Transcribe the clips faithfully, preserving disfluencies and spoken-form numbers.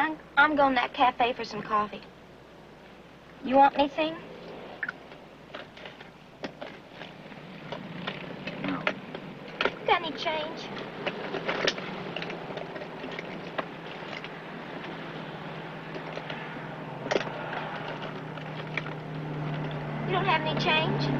I'm, I'm going to that cafe for some coffee. You want anything? No. Got any change? You don't have any change?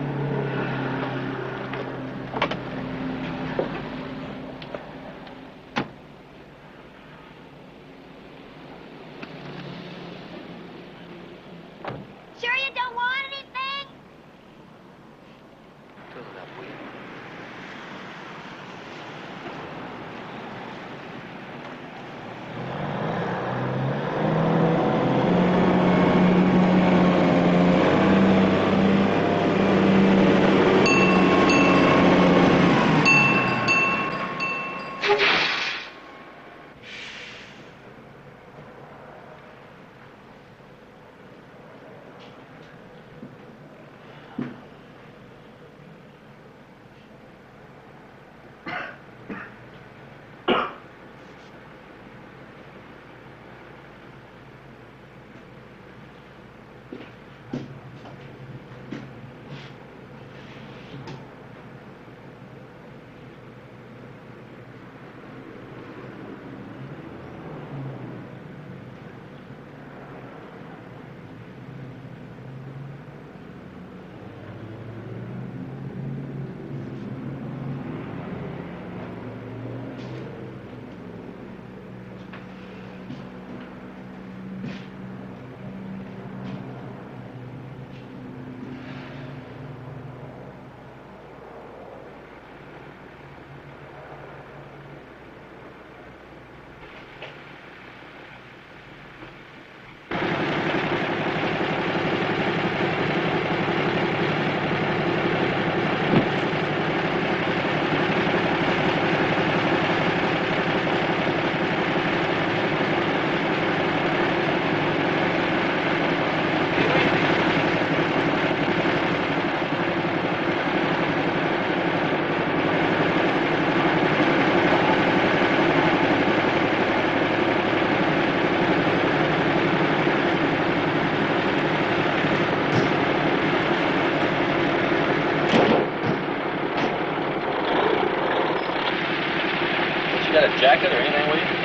Jacket or anything with you?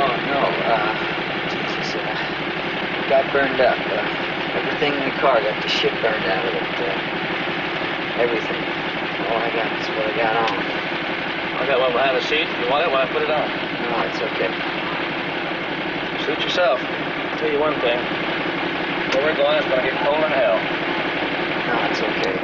Oh, no. Uh, Jesus, uh, got burned up. Uh, everything in the car got the shit burned out of it. Uh, everything. All I got is what I got on. I got one behind the seat. You want it? Why put it on? No, it's okay. Suit yourself. I'll tell you one thing. Where we're going is going to get cold in hell. No, it's okay.